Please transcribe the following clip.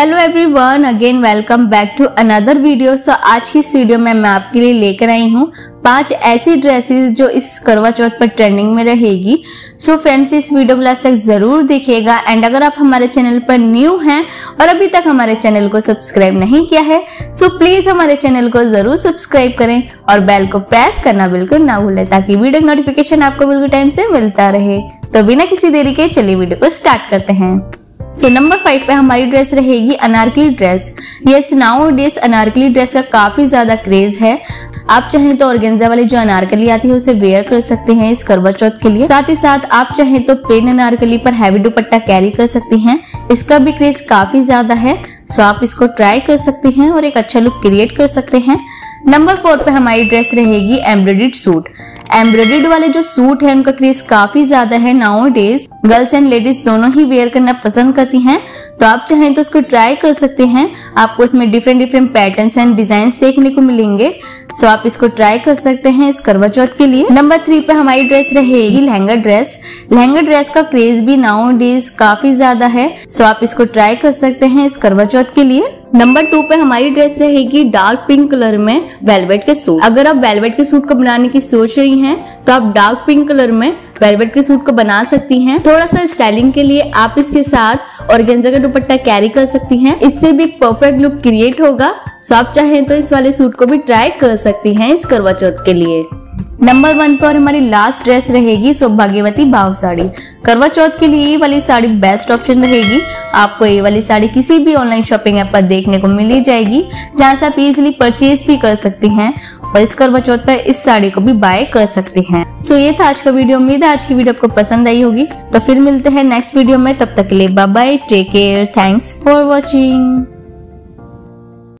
Hello everyone, again welcome back to another video. So आज की इस वीडियो में मैं आपके लिए लेकर आई हूँ 5 ऐसी ड्रेसेस जो इस करवा चौथ पर ट्रेंडिंग में रहेगी। सो फ्रेंड्स, इस वीडियो को लास्ट तक जरूर देखिएगा। एंड अगर आप हमारे चैनल पर न्यू हैं और अभी तक हमारे चैनल को सब्सक्राइब नहीं किया है सो प्लीज हमारे चैनल को जरूर सब्सक्राइब करें और बेल को प्रेस करना बिल्कुल ना भूलें ताकि वीडियो नोटिफिकेशन आपको बिल्कुल टाइम से मिलता रहे। तो बिना किसी देरी के चलिए वीडियो को स्टार्ट करते हैं। सो नंबर 5 पे हमारी ड्रेस रहेगी Anarkali dress. Yes, nowadays Anarkali dress का काफी ज्यादा क्रेज है। आप चाहें तो ऑर्गेन्जा वाली जो अनारकली आती है उसे वेयर कर सकते हैं इस करवा चौथ के लिए। साथ ही साथ आप चाहें तो प्लेन अनारकली पर हैवी दुपट्टा कैरी कर सकती हैं। इसका भी क्रेज काफी ज्यादा है। सो आप इसको ट्राई कर सकती हैं और एक अच्छा लुक क्रिएट कर सकते हैं। नंबर 4 पे हमारी ड्रेस रहेगी एम्ब्रॉयडर्ड सूट। एम्ब्रॉयडर्ड वाले जो सूट है उनका क्रेज काफी ज्यादा है। Nowadays girls and ladies दोनों ही वेयर करना पसंद करती हैं। तो आप चाहें तो इसको ट्राई कर सकते हैं। आपको इसमें डिफरेंट पैटर्न्स एंड डिजाइन देखने को मिलेंगे। सो आप इसको ट्राई कर सकते हैं इस करवा चौथ के लिए। नंबर 3 पे हमारी ड्रेस रहेगी लहंगा ड्रेस। लहंगा ड्रेस का क्रेज भी नाउ डेज काफी ज्यादा है। सो आप इसको ट्राई कर सकते हैं इस करवा चौथ के लिए। नंबर 2 पे हमारी ड्रेस रहेगी डार्क पिंक कलर में वेलवेट के सूट। अगर आप वेलवेट के सूट को बनाने की सोच रही हैं तो आप डार्क पिंक कलर में वेलवेट के सूट को बना सकती हैं। थोड़ा सा स्टाइलिंग के लिए आप इसके साथ ऑर्गेन्जा का दुपट्टा कैरी कर सकती हैं। इससे भी एक परफेक्ट लुक क्रिएट होगा। सो आप चाहें तो इस वाले सूट को भी ट्राई कर सकती हैं इस करवा चौथ के लिए। नंबर 1 पर हमारी लास्ट ड्रेस रहेगी सौभाग्यवती भाव साड़ी। करवा चौथ के लिए ये वाली साड़ी बेस्ट ऑप्शन रहेगी। आपको ये वाली साड़ी किसी भी ऑनलाइन शॉपिंग ऐप पर देखने को मिली जाएगी जहाँ से आप इजिली परचेज भी कर सकती हैं और इस करवा चौथ पर इस साड़ी को भी बाय कर सकती हैं। सो ये था आज का वीडियो। उम्मीद है आज की वीडियो आपको पसंद आई होगी। तो फिर मिलते हैं नेक्स्ट वीडियो में। तब तक के लिए bye bye, take care, thanks for watching.